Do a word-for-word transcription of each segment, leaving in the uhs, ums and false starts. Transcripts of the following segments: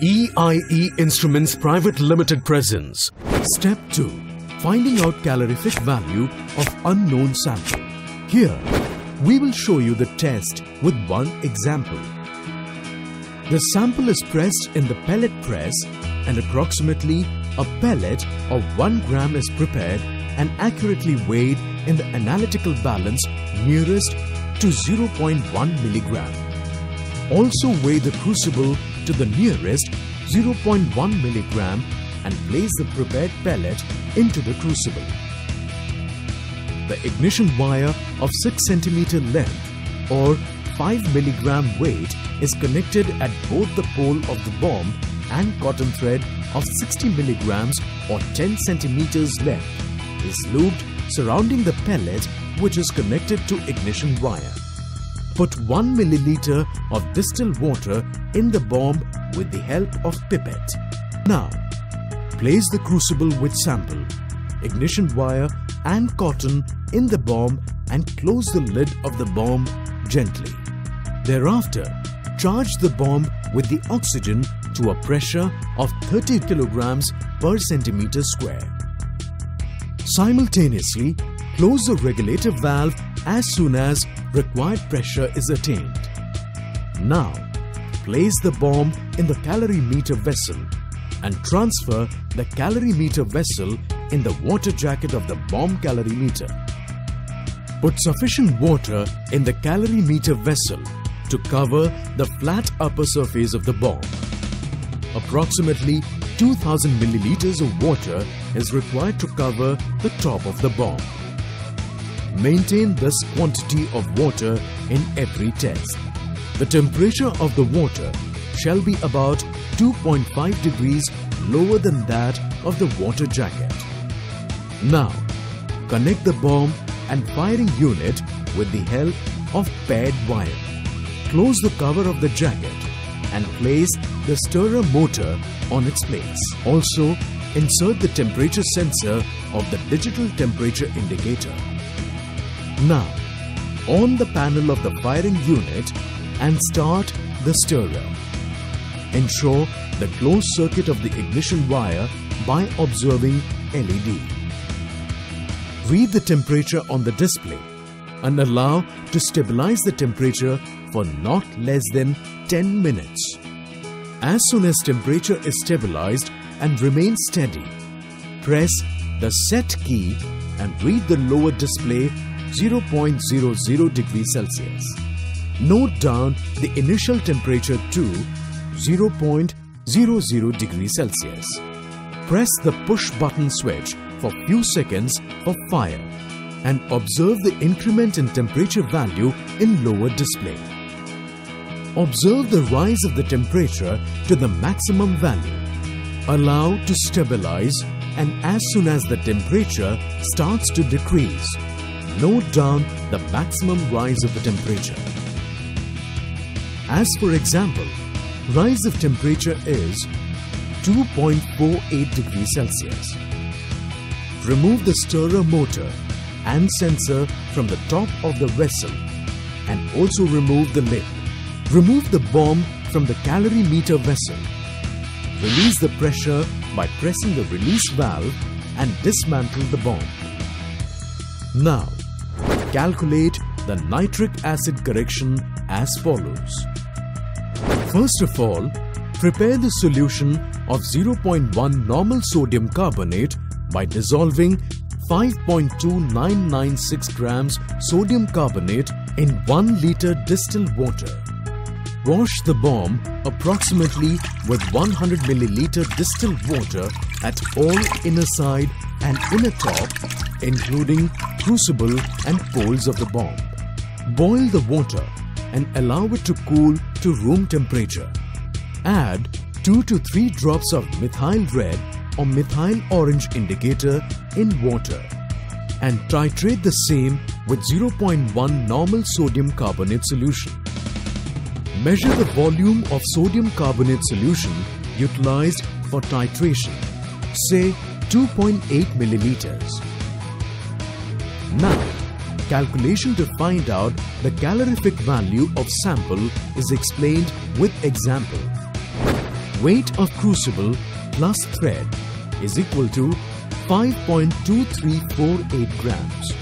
E I E Instruments Pvt Ltd presents Step two. Finding out calorific value of unknown sample. Here, we will show you the test with one example. The sample is pressed in the pellet press and approximately a pellet of one gram is prepared and accurately weighed in the analytical balance nearest to zero point one milligram. Also weigh the crucible to the nearest zero point one milligram and place the prepared pellet into the crucible. The ignition wire of six centimeter length or five milligram weight is connected at both the pole of the bomb and cotton thread of sixty milligrams or ten centimeters length is looped surrounding the pellet which is connected to ignition wire. Put one milliliter of distilled water in the bomb with the help of pipette. Now, place the crucible with sample, ignition wire and cotton in the bomb and close the lid of the bomb gently. Thereafter, charge the bomb with the oxygen to a pressure of thirty kilograms per centimeter square. Simultaneously, close the regulator valve as soon as required pressure is attained. Now, place the bomb in the calorimeter vessel and transfer the calorimeter vessel in the water jacket of the bomb calorimeter. Put sufficient water in the calorimeter vessel to cover the flat upper surface of the bomb. Approximately two thousand milliliters of water is required to cover the top of the bomb. Maintain this quantity of water in every test. The temperature of the water shall be about two point five degrees lower than that of the water jacket. Now, connect the bomb and firing unit with the help of paired wire. Close the cover of the jacket and place the stirrer motor on its place. Also, insert the temperature sensor of the digital temperature indicator. Now, on the panel of the firing unit and start the stirrer. Ensure the closed circuit of the ignition wire by observing L E D. Read the temperature on the display and allow to stabilize the temperature for not less than ten minutes. As soon as temperature is stabilized and remains steady, press the set key and read the lower display zero point zero zero degrees Celsius. Note down the initial temperature to zero point zero zero degrees Celsius. Press the push button switch for few seconds for fire and observe the increment in temperature value in lower display. Observe the rise of the temperature to the maximum value. Allow to stabilize and as soon as the temperature starts to decrease, note down the maximum rise of the temperature. As for example, rise of temperature is two point four eight degrees Celsius. Remove the stirrer motor and sensor from the top of the vessel and also remove the lid. Remove the bomb from the calorimeter vessel. Release the pressure by pressing the release valve and dismantle the bomb. Now, calculate the nitric acid correction as follows. First of all, prepare the solution of zero point one normal sodium carbonate by dissolving five point two nine nine six grams sodium carbonate in one liter distilled water. Wash the bomb approximately with one hundred milliliter distilled water at all inner side and inner top, including crucible and poles of the bomb. Boil the water and allow it to cool to room temperature. Add two to three drops of methyl red or methyl orange indicator in water and titrate the same with zero point one normal sodium carbonate solution. Measure the volume of sodium carbonate solution utilized for titration, say two point eight milliliters. Now, calculation to find out the calorific value of sample is explained with example. weight of crucible plus thread is equal to five point two three four eight grams.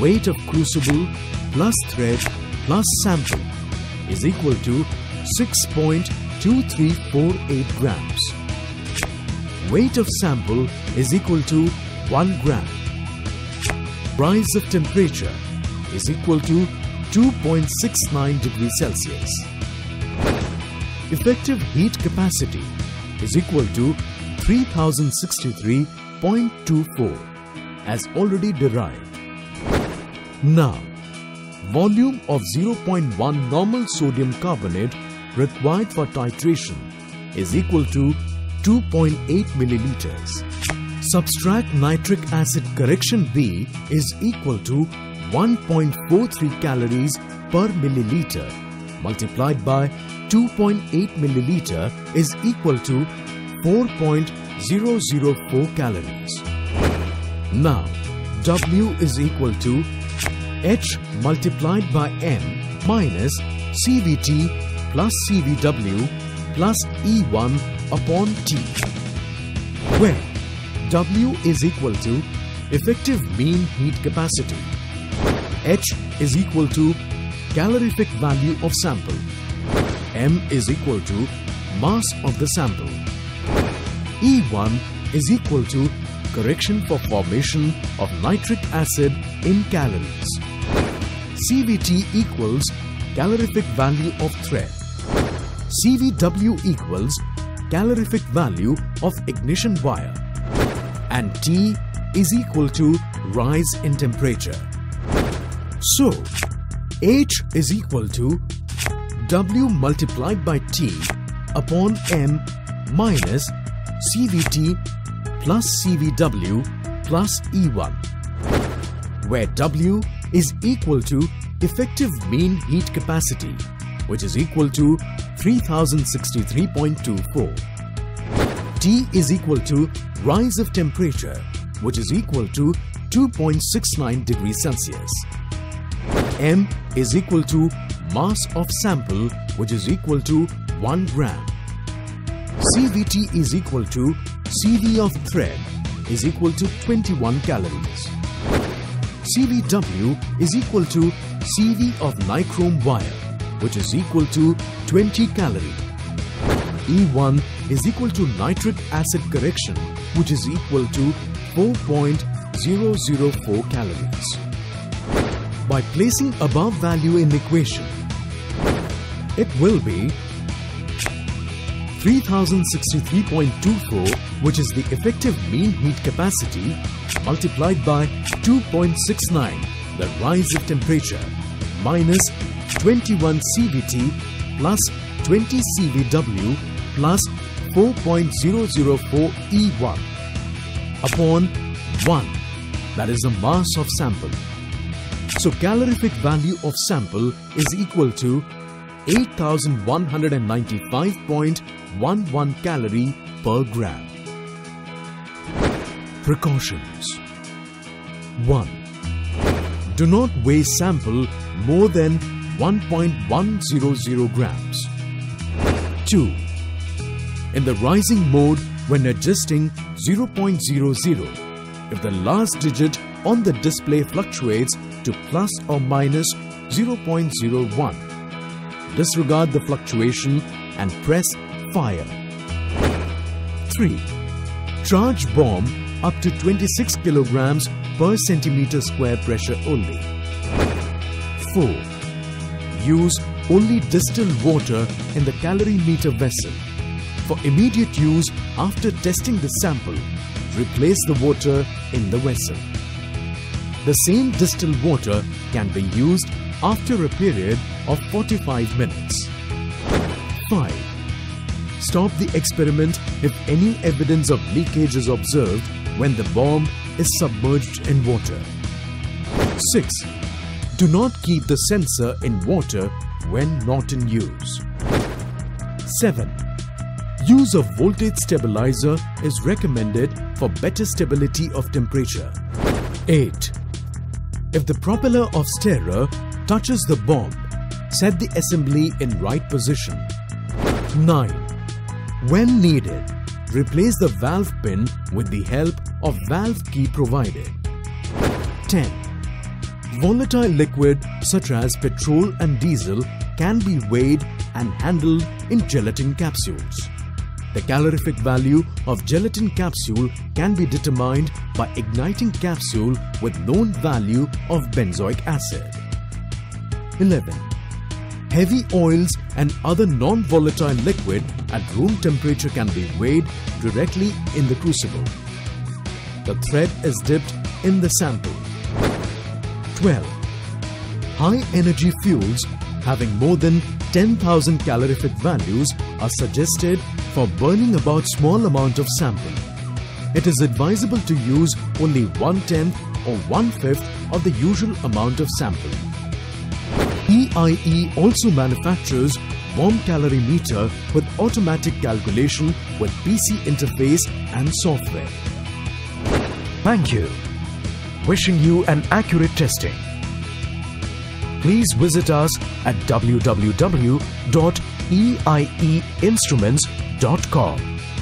Weight of crucible plus thread plus sample is equal to six point two three four eight grams. Weight of sample is equal to one gram. Rise of temperature is equal to two point six nine degrees Celsius. Effective heat capacity is equal to three thousand sixty-three point two four as already derived. Now, volume of zero point one normal sodium carbonate required for titration is equal to two point eight milliliters. Subtract nitric acid correction B is equal to one point four three calories per milliliter multiplied by two point eight milliliter is equal to four point zero zero four calories. Now, W is equal to H multiplied by M minus C V T plus C V W plus E one upon T, where W is equal to effective mean heat capacity, H is equal to calorific value of sample, M is equal to mass of the sample, E one is equal to correction for formation of nitric acid in calories, C V T equals calorific value of thread, C V W equals calorific value of ignition wire, and T is equal to rise in temperature. So, H is equal to W multiplied by T upon M minus C V T plus C V W plus E one, where W is equal to effective mean heat capacity, which is equal to three thousand sixty-three point two four. T is equal to rise of temperature, which is equal to two point six nine degrees Celsius. M is equal to mass of sample, which is equal to one gram. C V T is equal to C V of thread is equal to twenty-one calories. C V W is equal to C V of nichrome wire, which is equal to twenty calories. E one is equal to nitric acid correction, which is equal to four point zero zero four calories. By placing above value in equation, it will be three thousand sixty-three point two four, which is the effective mean heat capacity, multiplied by two point six nine, the rise of temperature, minus twenty-one C V T plus twenty C V W plus four point zero zero four E one upon one, that is the mass of sample. So calorific value of sample is equal to eight thousand one hundred ninety-five point one one calorie per gram. Precautions. one. Do not weigh sample more than one point one zero zero grams. two. In the rising mode when adjusting zero point zero zero, if the last digit on the display fluctuates to plus or minus zero point zero one, disregard the fluctuation and press fire. three. Charge bomb up to twenty-six kilograms per centimeter square pressure only. four. Use only distilled water in the calorimeter vessel. For immediate use after testing the sample, replace the water in the vessel. The same distilled water can be used after a period of forty-five minutes. five. Stop the experiment if any evidence of leakage is observed when the bomb is submerged in water. six. Do not keep the sensor in water when not in use. seven. Use of voltage stabilizer is recommended for better stability of temperature. eight. If the propeller of stirrer touches the bomb, set the assembly in right position. nine. When needed, replace the valve pin with the help of valve key provided. ten. Volatile liquid such as petrol and diesel can be weighed and handled in gelatin capsules. The calorific value of gelatin capsule can be determined by igniting capsule with known value of benzoic acid. eleven. Heavy oils and other non-volatile liquid at room temperature can be weighed directly in the crucible. The thread is dipped in the sample. twelve. High-energy fuels having more than ten thousand calorific values are suggested for burning about small amount of sample. It is advisable to use only one-tenth or one-fifth of the usual amount of sample. E I E also manufactures bomb calorimeter with automatic calculation with P C interface and software. Thank you. Wishing you an accurate testing. Please visit us at w w w dot e i e instruments dot com.